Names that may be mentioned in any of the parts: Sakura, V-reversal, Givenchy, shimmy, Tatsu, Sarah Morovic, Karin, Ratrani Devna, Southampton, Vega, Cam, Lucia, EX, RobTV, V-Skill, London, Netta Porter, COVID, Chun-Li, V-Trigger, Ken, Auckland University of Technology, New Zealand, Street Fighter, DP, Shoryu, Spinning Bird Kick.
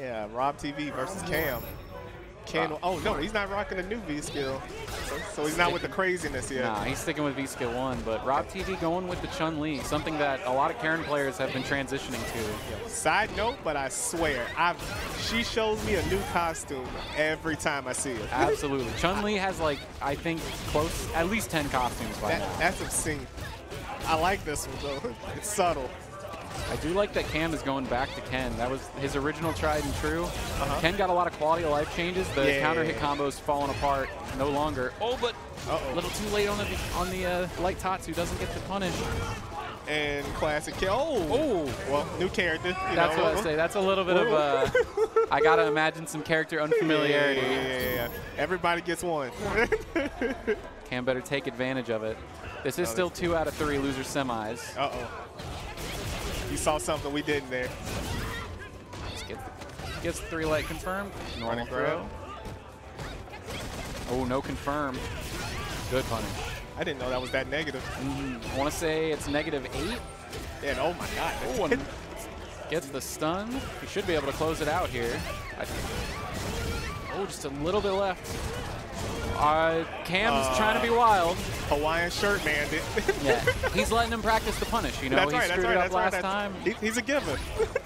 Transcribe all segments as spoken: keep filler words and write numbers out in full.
Yeah, RobTV versus Cam. Ken, oh no, he's not rocking the new V-Skill. So, so he's not with the craziness yet. Nah, he's sticking with V-Skill one, but RobTV going with the Chun-Li, something that a lot of Karin players have been transitioning to. Side note, but I swear, I've, she shows me a new costume every time I see it. Absolutely. Chun-Li has like, I think, close, at least ten costumes by that, now. That's obscene. I like this one though, it's subtle. I do like that Cam is going back to Ken. That was his original tried and true. Uh-huh. Ken got a lot of quality of life changes. The yeah, counter hit combo's falling apart no longer. Oh, but uh-oh, a little too late on the on the uh, light Tatsu doesn't get to punish. And classic kill. Oh, oh, well, new character. You That's know. what I say. That's a little bit Ooh. of. Uh, I gotta imagine some character unfamiliarity. Yeah, yeah, yeah. Everybody gets one. Cam better take advantage of it. This is oh, still two out of three loser semis. Uh oh. You saw something we didn't there. Just get the, gets the three light confirmed. Normal throw. Oh, no confirm. Good punish. I didn't know that was that negative. Mm, I want to say it's negative eight. And oh my god. Oh, and gets the stun. He should be able to close it out here. I think. Oh, just a little bit left. Uh, Cam's uh, trying to be wild. Hawaiian shirt man. Yeah, he's letting him practice the punish. You know, that's he right, screwed right, up last right, time. He, he's a giver. Let's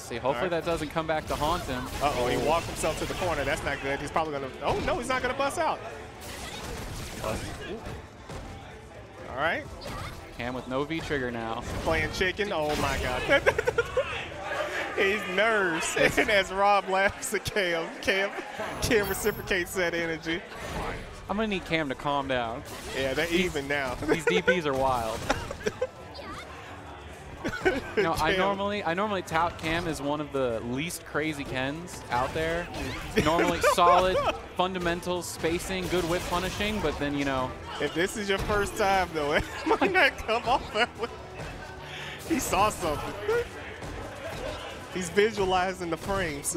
see, hopefully right. that doesn't come back to haunt him. Uh oh, he walked himself to the corner. That's not good. He's probably gonna. Oh no, he's not gonna bust out. All right. Cam with no V trigger now. Playing chicken. Oh my god. He's nerves, and as Rob laughs at Cam, Cam, Cam reciprocates that energy. I'm gonna need Cam to calm down. Yeah, they're these, even now. These D Ps are wild. You know, I normally, I normally tout Cam as one of the least crazy Kens out there. Normally solid, fundamentals, spacing, good whip punishing, but then you know. If this is your first time though, it might not come off that way. He saw something. He's visualizing the frames.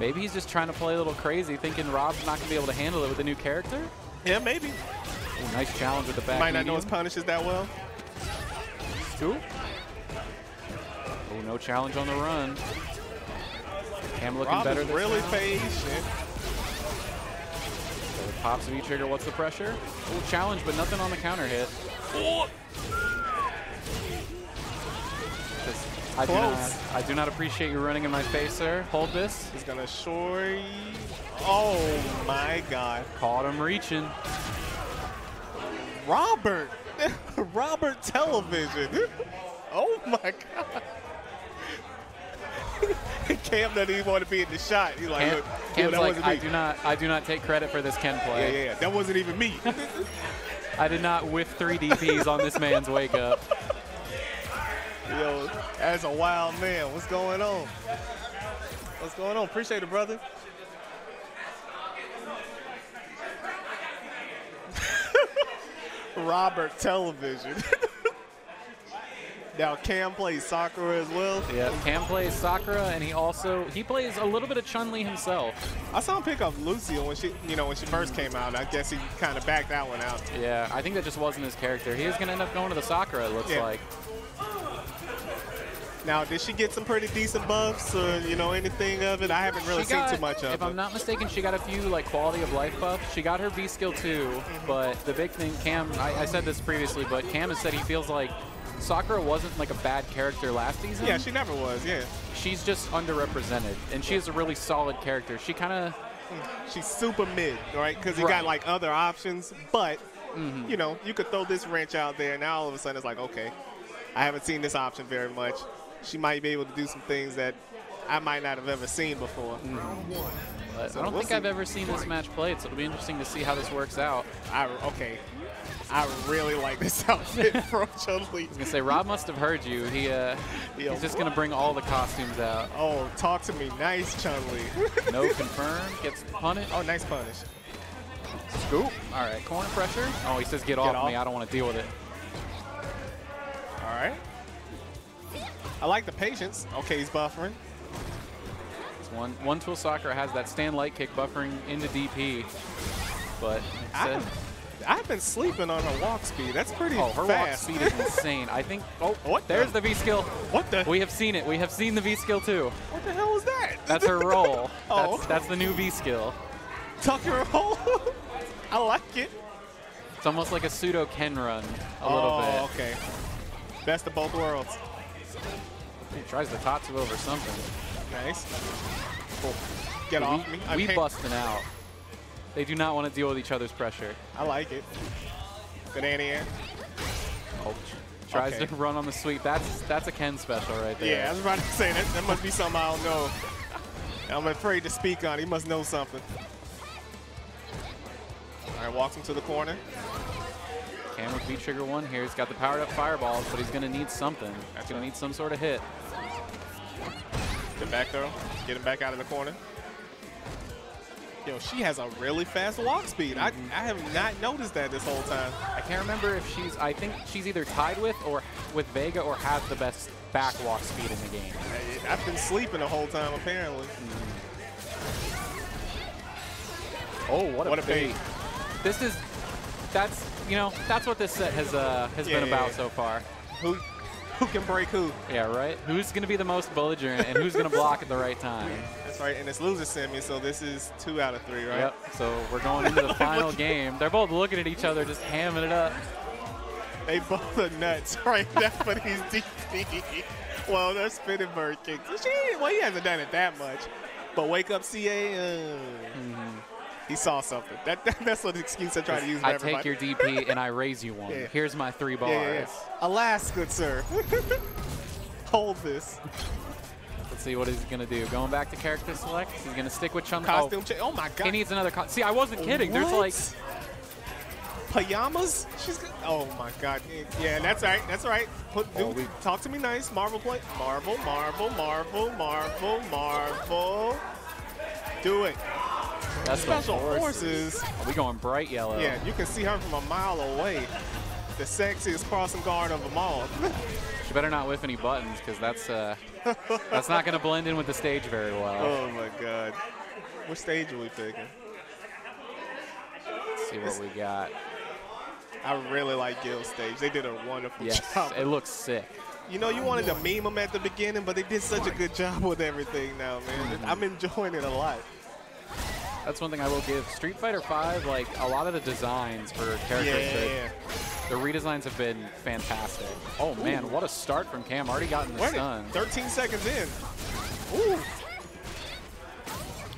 Maybe he's just trying to play a little crazy, thinking Rob's not going to be able to handle it with a new character? Yeah, maybe. Ooh, nice challenge with the back. Might medium. not know his punishes that well. Two. Oh, no challenge on the run. Cam looking Rob better is really patient. So pops V-Trigger, what's the pressure? Cool challenge, but nothing on the counter hit. Oh. I do, not, I do not appreciate you running in my face, sir. Hold this. He's gonna Shoryu. Oh my god. Caught him reaching. Robert! Robert Television. Oh my god. Cam doesn't even want to be in the shot. He's like, Cam, look, Cam's that like, wasn't I me. do not I do not take credit for this Ken play. Yeah, yeah, yeah. That wasn't even me. I did not whiff three D Ps on this man's wake up. Yo, that's a wild man. What's going on? What's going on? Appreciate it, brother. Robert Television. Now Cam plays Sakura as well. Yeah, Cam plays Sakura, and he also he plays a little bit of Chun-Li himself. I saw him pick up Lucia when she, you know, when she first came out. I guess he kind of backed that one out. Yeah, I think that just wasn't his character. He is going to end up going to the Sakura. It looks yeah. like. Now, did she get some pretty decent buffs or, you know, anything of it? I haven't really got, seen too much of it. If I'm not mistaken, she got a few, like, quality of life buffs. She got her V-Skill two, mm-hmm. but the big thing, Cam, I, I said this previously, but Cam has said he feels like Sakura wasn't, like, a bad character last season. Yeah, she never was, yeah. She's just underrepresented, and she is a really solid character. She kind of... She's super mid, right? Because you right. got, like, other options, but, mm-hmm. you know, you could throw this wrench out there, and now all of a sudden it's like, okay, I haven't seen this option very much. She might be able to do some things that I might not have ever seen before. Mm-hmm. so I don't we'll think see. I've ever seen this match played, so it'll be interesting to see how this works out. I, okay, I really like this outfit from Chun-Li. I was gonna say Rob must have heard you. He uh, Yo, he's just gonna bring all the costumes out. Oh, talk to me, nice Chun-Li. No confirm, gets punished. Oh, nice punish. Scoop. All right, corner pressure. Oh, he says get, get off, off me. I don't want to deal with it. All right. I like the patience. Okay, he's buffering. It's one one tool Sakura has that stand light kick buffering into D P. But I, I've been sleeping on her walk speed. That's pretty oh, her fast. Her walk speed is insane. I think. Oh, what? There's the, the V-Skill. What the? We have seen it. We have seen the V-Skill too. What the hell is that? That's her roll. Oh. That's, that's the new V-Skill. Tuck your roll. I like it. It's almost like a pseudo Ken run a oh, little bit. Oh, okay. Best of both worlds. He tries the Tatsu over something. Nice. Cool. Get Dude, off we, me. I'm we busting out. They do not want to deal with each other's pressure. I like it. Banana in. Oh, tries okay. to run on the sweep. That's that's a Ken special right there. Yeah, I was about to say, that, that must be something I don't know. I'm afraid to speak on. He must know something. All right, walks him to the corner. Cam with V-Trigger one here. He's got the powered up fireballs, but he's going to need something. That's going right. to need some sort of hit. Get back though. Get him back out of the corner. Yo, she has a really fast walk speed. I, I have not noticed that this whole time. I can't remember if she's, I think she's either tied with or with Vega or has the best back walk speed in the game. I, I've been sleeping the whole time, apparently. Mm. Oh, what a, what a bait. bait. This is, that's, you know, that's what this set has uh, has yeah, been yeah, about yeah. so far. Who, who can break who? Yeah, right? Who's going to be the most belligerent and who's going to block at the right time? Right, and it's loser semi, so this is two out of three, right? Yep, so we're going into the final game. They're both looking at each other, just hamming it up. They both are nuts right now for these D P. Well, they're spinning bird kicks. She, well, he hasn't done it that much. But wake up, C A. Uh, mm-hmm. He saw something. That, that That's what the excuse I try to use for I everybody. Take your D P and I raise you one. Yeah. Here's my three bars. Yeah, yeah. Alas, good sir. Hold this. Let's see what he's going to do. Going back to character select, he's going to stick with Chun-Li. Costume oh. change. Oh, my God. He needs another costume. See, I wasn't kidding. What? There's, like... Pajamas? She's gonna oh, my God. Yeah, that's right. That's right. Put, oh, dude, we... Talk to me nice. Marvel play. Marvel, Marvel, Marvel, Marvel, Marvel. Do it. That's Special Forces. Are we going bright yellow? Yeah, you can see her from a mile away. The sexiest crossing guard of them all. She better not whiff any buttons, because that's uh, that's not going to blend in with the stage very well. Oh, my God. What stage are we picking? Let's see what we got. I really like Gil's stage. They did a wonderful yes, job. Yes, it looks sick. You know, you wanted to meme them at the beginning, but they did such a good job with everything now, man. Mm-hmm. I'm enjoying it a lot. That's one thing I will give. Street Fighter five, like, a lot of the designs for characters, yeah, yeah, yeah. the redesigns have been fantastic. Oh, man, Ooh. What a start from Cam. Already gotten the stun. thirteen seconds in. Ooh.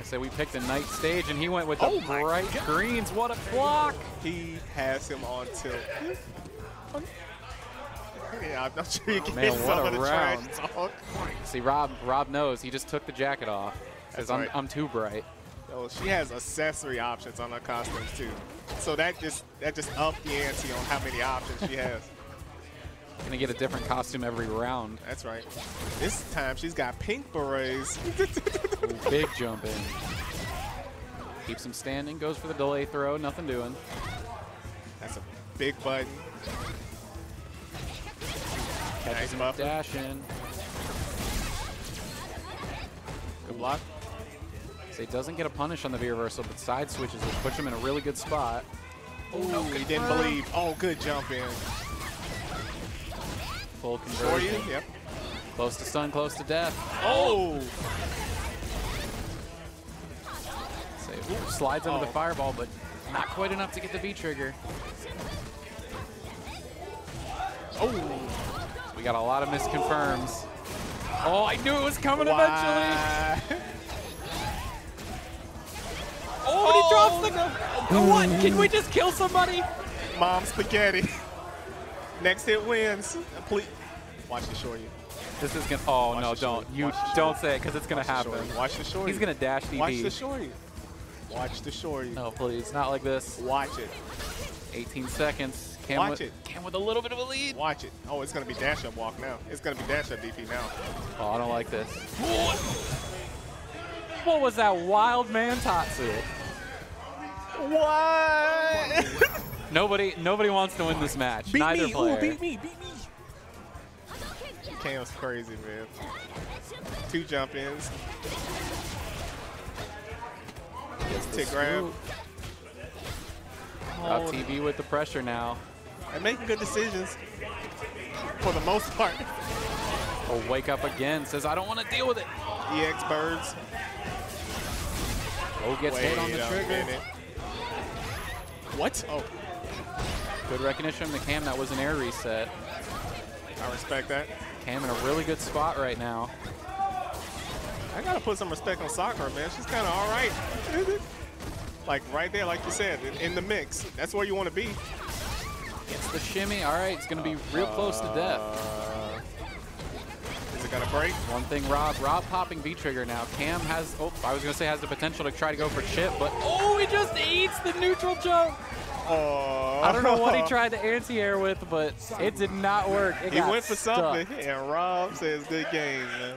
I said we picked a night stage, and he went with oh the bright God. greens. What a block. He has him on tilt. Yeah, I'm not sure you can get some of the trash talk. See, Rob, Rob knows. He just took the jacket off. Says, right. I'm, I'm too bright. Oh, she has accessory options on her costumes too, so that just that just upped the ante on how many options she has. Gonna get a different costume every round. That's right. This time she's got pink berets. Ooh, big jump in. Keeps him standing. Goes for the delay throw. Nothing doing. That's a big button. Catches nice him dash in. Good block. So he doesn't get a punish on the V-reversal, but side switches which puts him in a really good spot. Oh, no, he didn't burn. believe. Oh, good jump in. Full conversion. Shoryu, yep. Close to stun, close to death. Oh! So ooh, slides under oh. the fireball, but not quite enough to get the V-trigger. Oh! So we got a lot of misconfirms. Oh, I knew it was coming Why? eventually! Oh, he drops the gun. What? Can we just kill somebody? Mom spaghetti. Next hit wins. Please. Watch the Shoryu. This is gonna. Oh Watch no! Don't you don't say it because it's gonna Watch happen. The Watch the Shoryu. He's gonna dash D P. Watch the Shoryu. Watch the Shoryu. No, please, not like this. Watch it. eighteen seconds. Cam Watch with, it. Cam with a little bit of a lead. Watch it. Oh, it's gonna be dash up walk now. It's gonna be dash up D P now. Oh, I don't like this. What was that wild man Tatsu? What? nobody, nobody wants to win this match. Beat Neither me. player. Ooh, beat me, beat me. Cam's crazy, man. Two jump ins. Gets to grab. Oh, hold. R T V with the pressure now. And making good decisions for the most part. Oh, wake up again. Says, I don't want to deal with it. E X birds. Oh, gets hit on the trigger. What? Oh. Good recognition from the Cam. That was an air reset. I respect that. Cam in a really good spot right now. I got to put some respect on Sakura, man. She's kind of all right. Like right there, like you said, in, in the mix. That's where you want to be. It's the shimmy. All right, it's going to be real close to death. Uh, is it going to break? One thing, Rob. Rob popping V-Trigger now. Cam has, oh, I was going to say has the potential to try to go for chip, but oh, he just eats the neutral jump. Oh. I don't know what he tried the anti-air with, but it did not work. It he got went for stuck. something, and Rob says good game, man.